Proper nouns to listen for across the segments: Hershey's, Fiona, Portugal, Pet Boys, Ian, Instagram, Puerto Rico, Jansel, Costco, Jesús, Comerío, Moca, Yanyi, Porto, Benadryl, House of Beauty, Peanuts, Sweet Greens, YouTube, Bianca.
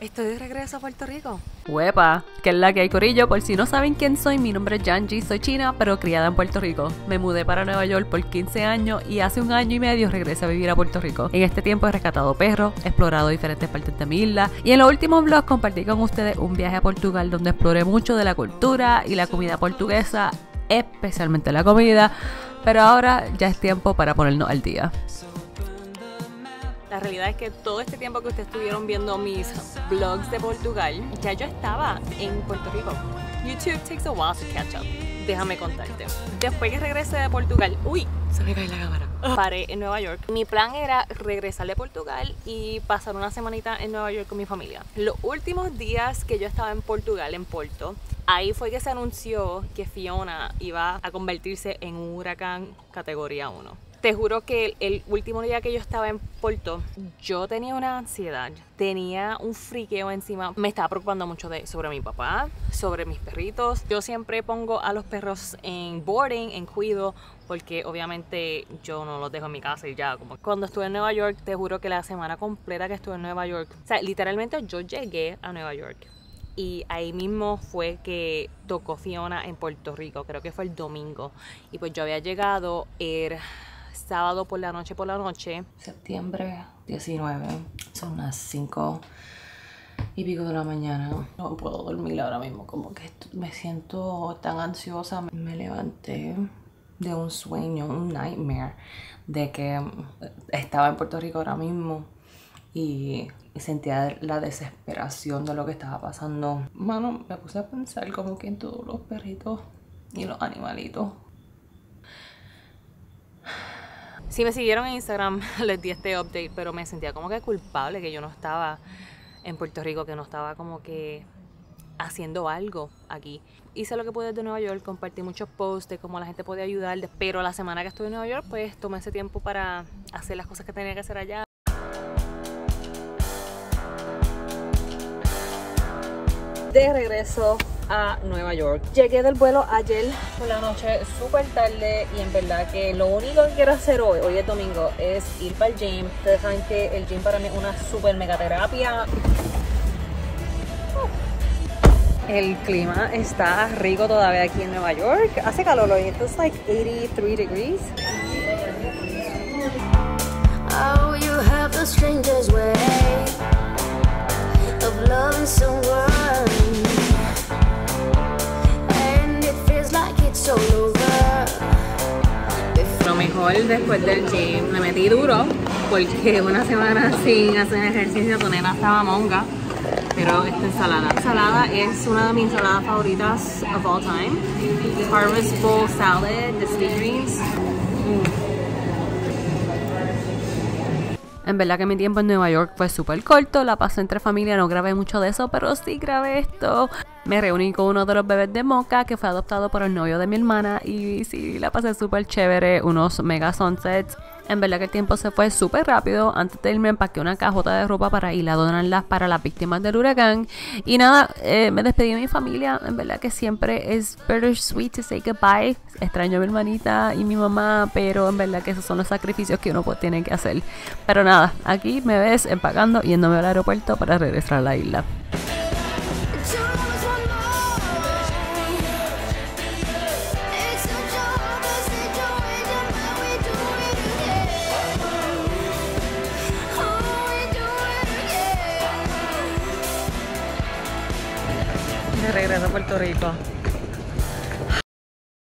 Estoy de regreso a Puerto Rico. Huepa, que es la que hay, corillo. Por si no saben quién soy, mi nombre es Yanyi, soy china, pero criada en Puerto Rico. Me mudé para Nueva York por 15 años y hace un año y medio regresé a vivir a Puerto Rico. En este tiempo he rescatado perros, he explorado diferentes partes de mi isla y en los últimos vlogs compartí con ustedes un viaje a Portugal donde exploré mucho de la cultura y la comida portuguesa, especialmente la comida, pero ahora ya es tiempo para ponernos al día. La realidad es que todo este tiempo que ustedes estuvieron viendo mis vlogs de Portugal, ya yo estaba en Puerto Rico. YouTube takes a while to catch up. Déjame contarte. Después que regresé de Portugal, ¡uy! Se me cae la cámara. Paré en Nueva York. Mi plan era regresar de Portugal y pasar una semanita en Nueva York con mi familia. Los últimos días que yo estaba en Portugal, en Porto, ahí fue que se anunció que Fiona iba a convertirse en un huracán categoría 1. Te juro que el último día que yo estaba en Porto, yo tenía una ansiedad, tenía un friqueo encima. Me estaba preocupando mucho sobre mi papá, sobre mis perritos. Yo siempre pongo a los perros en boarding, en cuido, porque obviamente yo no los dejo en mi casa y ya. Como cuando estuve en Nueva York, te juro que la semana completa que estuve en Nueva York, o sea, literalmente yo llegué a Nueva York. Y ahí mismo fue que tocó Fiona en Puerto Rico, creo que fue el domingo. Y pues yo había llegado el sábado por la noche, septiembre 19, son las 5 y pico de la mañana. No puedo dormir ahora mismo, como que me siento tan ansiosa. Me levanté de un sueño, un nightmare, de que estaba en Puerto Rico ahora mismo y sentía la desesperación de lo que estaba pasando. Mano, me puse a pensar como que en todos los perritos y los animalitos. Si me siguieron en Instagram, les di este update, pero me sentía como que culpable que yo no estaba en Puerto Rico, que no estaba como que haciendo algo aquí. Hice lo que pude de Nueva York, compartí muchos posts de cómo la gente podía ayudar, pero la semana que estuve en Nueva York, pues tomé ese tiempo para hacer las cosas que tenía que hacer allá. De regreso a Nueva York. Llegué del vuelo ayer por la noche súper tarde y en verdad que lo único que quiero hacer hoy, hoy es domingo, es ir para el gym. Ustedes saben que el gym para mí es una súper mega terapia. El clima está rico todavía aquí en Nueva York. Hace calor hoy, entonces like 83 degrees. Oh, you have the strangest way of loving someone. Lo mejor después del gym, me metí duro porque una semana sin hacer ejercicio, Tonela estaba monga, pero esta ensalada es una de mis ensaladas favoritas of all time. Harvest Bowl Salad de Sweet Greens. En verdad que mi tiempo en Nueva York fue súper corto, la pasé entre familia, no grabé mucho de eso, pero sí grabé esto. Me reuní con uno de los bebés de Moca que fue adoptado por el novio de mi hermana y sí, la pasé súper chévere, unos mega sunsets. En verdad que el tiempo se fue súper rápido. Antes de irme empaqué una cajota de ropa para ir a donarlas para las víctimas del huracán. Y nada, me despedí de mi familia. En verdad que siempre es bittersweet to say goodbye. Extraño a mi hermanita y mi mamá, pero en verdad que esos son los sacrificios que uno tiene que hacer. Pero nada, aquí me ves empacando y yéndome al aeropuerto para regresar a la isla. Regreso a Puerto Rico.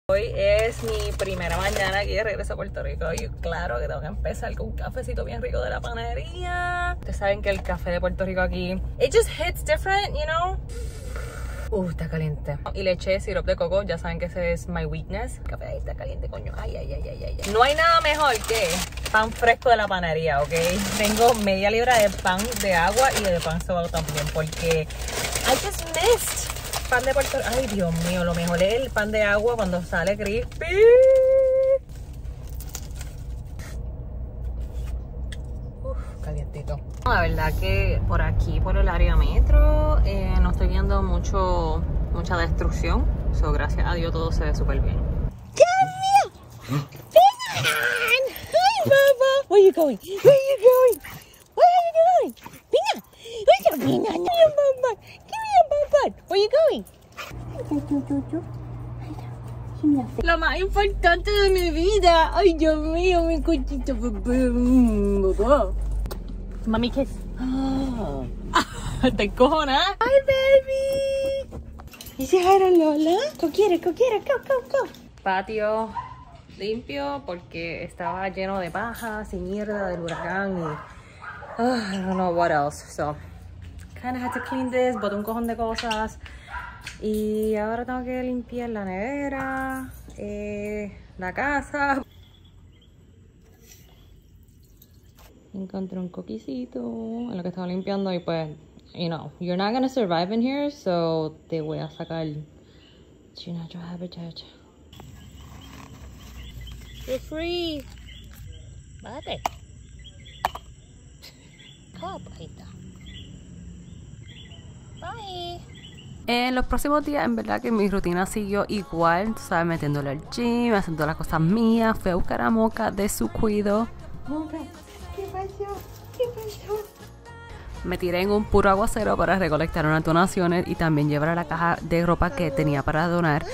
Hoy es mi primera mañana aquí de regreso a Puerto Rico y claro que tengo que empezar con un cafecito bien rico de la panadería. Ustedes saben que el café de Puerto Rico aquí, it just hits different, you know. Está caliente. Y le eché sirope de coco, ya saben que ese es my weakness. El café ahí está caliente, coño. Ay, ay, ay, ay, ay. No hay nada mejor que pan fresco de la panadería, ¿ok? Tengo media libra de pan de agua y de pan sobao también porque I just missed pan de Puerto Rico. Ay, Dios mío, lo mejor es el pan de agua cuando sale crispy. Uf, calientito. La verdad que por aquí, por el área metro, no estoy viendo mucha destrucción. So, gracias a Dios todo se ve súper bien. ¡Dios mío! ¡Ay, papá! ¿Dónde estás? ¿Dónde estás? ¿Dónde estás? ¿Dónde estás? Where are you going? Lo más importante de mi vida. Ay, Dios mío, mi cochito. Mami, kiss. Oh. Te cojona. Hi, baby. ¿Y si era Lola? ¿Qué quiere? Go. Patio limpio porque estaba lleno de paja, sin mierda del huracán. Y, I don't know what else. So, kind of had to clean this. Boté un cojón de cosas. Y ahora tengo que limpiar la nevera, la casa. Encontré un coquicito en lo que estaba limpiando y pues, you know, you're not gonna survive in here, so te voy a sacar Chinacho Habitat. You're free. Bájate. Cop, ahí está. Bye. En los próximos días, en verdad que mi rutina siguió igual, ¿sabes? Metiéndole al gym, haciendo las cosas mías. Fui a buscar a Moca de su cuido. Moca, ¿qué pasó? Me tiré en un puro aguacero para recolectar unas donaciones y también llevar a la caja de ropa que tenía para donar.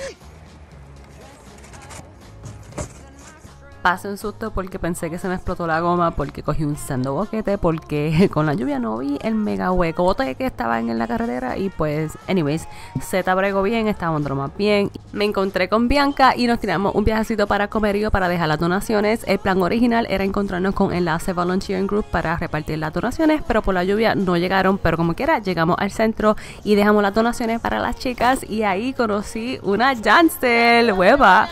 Pasé un susto porque pensé que se me explotó la goma, porque cogí un sendo boquete, porque con la lluvia no vi el mega huecote que estaba en la carretera y pues, anyways, se tabregó bien, estábamos más bien. Me encontré con Bianca y nos tiramos un viajecito para Comerío para dejar las donaciones. El plan original era encontrarnos con Enlace Volunteering Group para repartir las donaciones, pero por la lluvia no llegaron, pero como quiera, llegamos al centro y dejamos las donaciones para las chicas y ahí conocí una Jansel, hueva.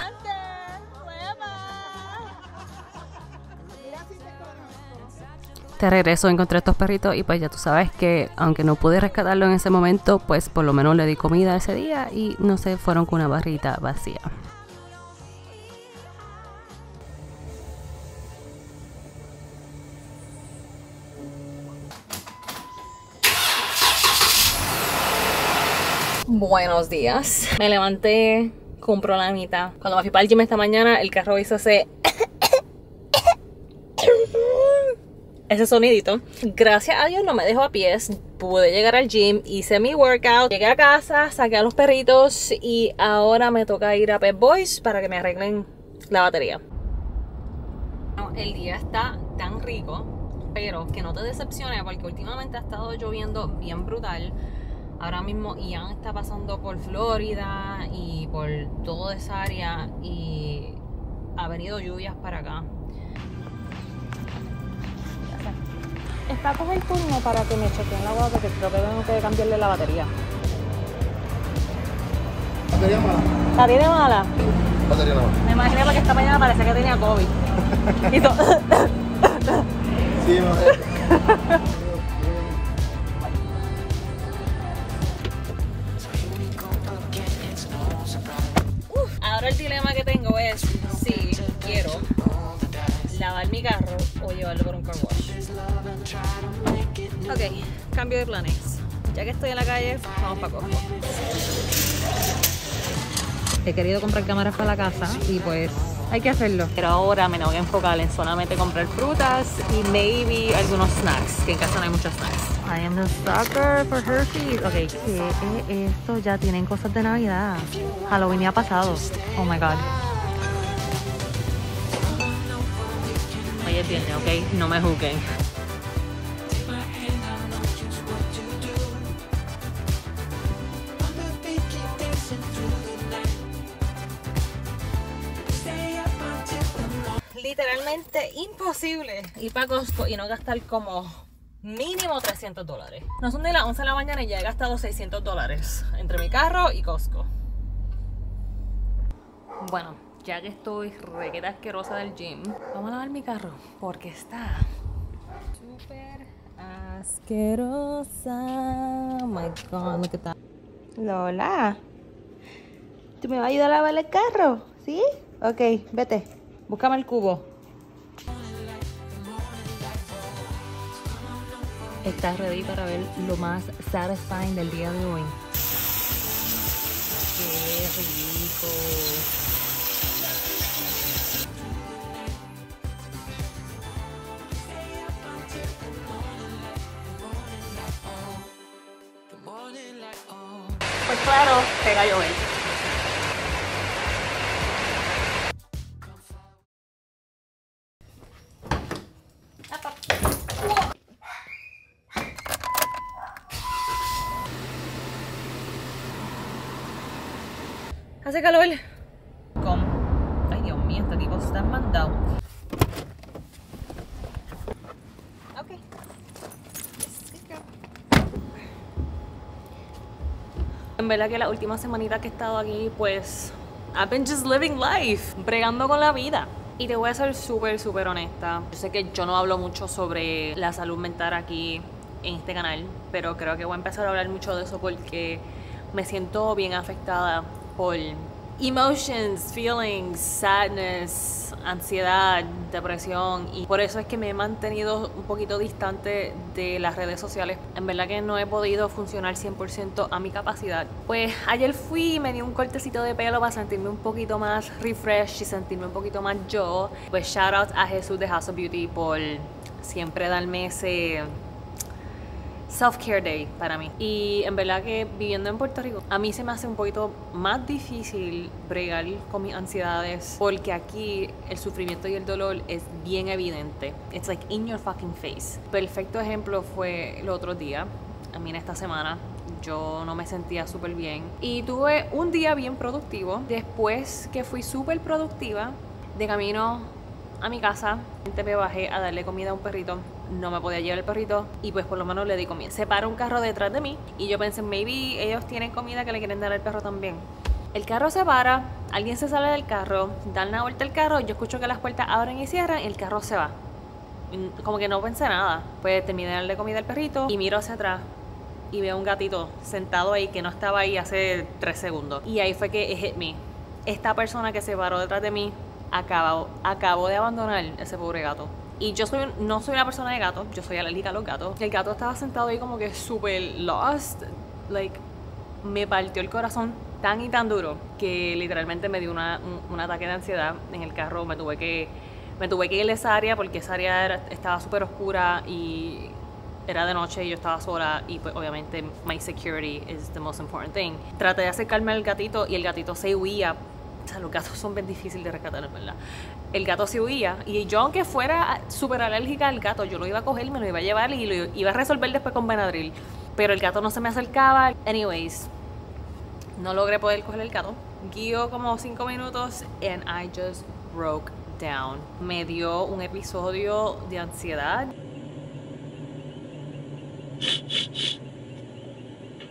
De regreso encontré estos perritos y pues ya tú sabes que aunque no pude rescatarlo en ese momento, pues por lo menos le di comida ese día y no se fueron con una barrita vacía. Buenos días. Me levanté, compró la mitad. Cuando me fui para el gym esta mañana, el carro hizo ese sonidito. Gracias a Dios no me dejó a pies. Pude llegar al gym, hice mi workout, llegué a casa, saqué a los perritos y ahora me toca ir a Pet Boys para que me arreglen la batería. El día está tan rico, pero que no te decepcione porque últimamente ha estado lloviendo bien brutal. Ahora mismo Ian está pasando por Florida y por toda esa área y ha venido lluvias para acá. Está con el turno para que me chequen la agua porque creo que tengo que cambiarle la batería. ¿Batería mala? ¿La tiene mala? Batería mala. Me imaginé porque esta mañana parecía que tenía COVID. Y todo. Sí, madre. Ahora el dilema que tengo es si quiero lavar mi carro o llevarlo por un car wash. Ok, cambio de planes. Ya que estoy en la calle, vamos para Costco. He querido comprar cámaras para la casa y pues hay que hacerlo. Pero ahora me voy a enfocar en solamente comprar frutas y maybe algunos snacks, que en casa no hay muchos snacks. I am a sucker for Hershey's. Ok, ¿qué es esto? Ya tienen cosas de Navidad. Halloween ya ha pasado. Oh my God. Entiende, ok, no me juzguen. Literalmente imposible ir para Costco y no gastar como mínimo $300. No son ni las 11 de la mañana y ya he gastado $600 entre mi carro y Costco. Bueno, ya que estoy regueta asquerosa del gym, vamos a lavar mi carro porque está súper asquerosa. Oh my God, look at that. Lola, ¿tú me vas a ayudar a lavar el carro? ¿Sí? Ok, vete, búscame el cubo. Estás ready para ver lo más satisfying del día de hoy. Qué rico. pues claro, se va a llover. Hace calor. Ay, Dios mío, este tipo está mandado. Ok. En verdad que la última semanita que he estado aquí, pues I've been just living life, bregando con la vida. Y te voy a ser súper honesta. Yo sé que yo no hablo mucho sobre la salud mental aquí en este canal, pero creo que voy a empezar a hablar mucho de eso porque me siento bien afectada por emotions, feelings, sadness, ansiedad, depresión, y por eso es que me he mantenido un poquito distante de las redes sociales. En verdad que no he podido funcionar 100% a mi capacidad. Pues ayer fui y me di un cortecito de pelo para sentirme un poquito más refresh y sentirme un poquito más yo. Pues shout out a Jesús de House of Beauty por siempre darme ese self-care day para mí. Y en verdad que viviendo en Puerto Rico a mí se me hace un poquito más difícil bregar con mis ansiedades, porque aquí el sufrimiento y el dolor es bien evidente. It's like in your fucking face. Perfecto ejemplo fue el otro día. A mí en esta semana yo no me sentía súper bien y tuve un día bien productivo. Después que fui súper productiva, de camino a mi casa me bajé a darle comida a un perrito. No me podía llevar el perrito y pues por lo menos le di comida. Se paró un carro detrás de mí y yo pensé, maybe ellos tienen comida que le quieren dar al perro también. El carro se para, alguien se sale del carro, dan una vuelta al carro, yo escucho que las puertas abren y cierran y el carro se va. Como que no pensé nada. Pues terminé de darle comida al perrito y miro hacia atrás y veo un gatito sentado ahí que no estaba ahí hace 3 segundos. Y ahí fue que it hit me. Esta persona que se paró detrás de mí acabo de abandonar ese pobre gato. Y yo no soy una persona de gatos, yo soy alérgica a los gatos. El gato estaba sentado ahí como que súper lost. Like, me partió el corazón tan y tan duro que literalmente me dio un ataque de ansiedad en el carro. Me tuve que ir a esa área porque esa área estaba súper oscura y era de noche y yo estaba sola. Y pues obviamente my security is the most important thing. Traté de acercarme al gatito y el gatito se huía. O sea, los gatos son bien difíciles de rescatar, ¿verdad? El gato se huía y yo, aunque fuera súper alérgica al gato, yo lo iba a coger, me lo iba a llevar y lo iba a resolver después con Benadryl, pero el gato no se me acercaba. Anyways, no logré poder coger el gato. Guío como 5 minutos and I just broke down. Me dio un episodio de ansiedad.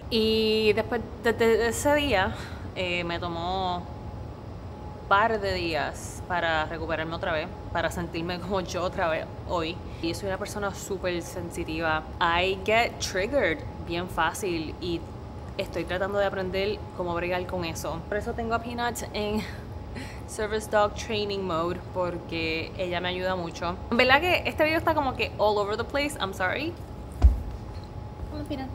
Y después de ese día me tomó par de días para recuperarme otra vez, para sentirme como yo otra vez hoy. Y soy una persona súper sensitiva. I get triggered bien fácil y estoy tratando de aprender cómo bregar con eso. Por eso tengo a Peanuts en Service Dog Training Mode, porque ella me ayuda mucho. En verdad que este video está como que all over the place, I'm sorry. Vamos, Peanuts.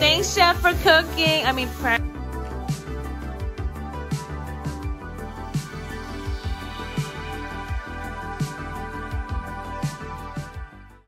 Thanks, Chef, for cooking. I mean,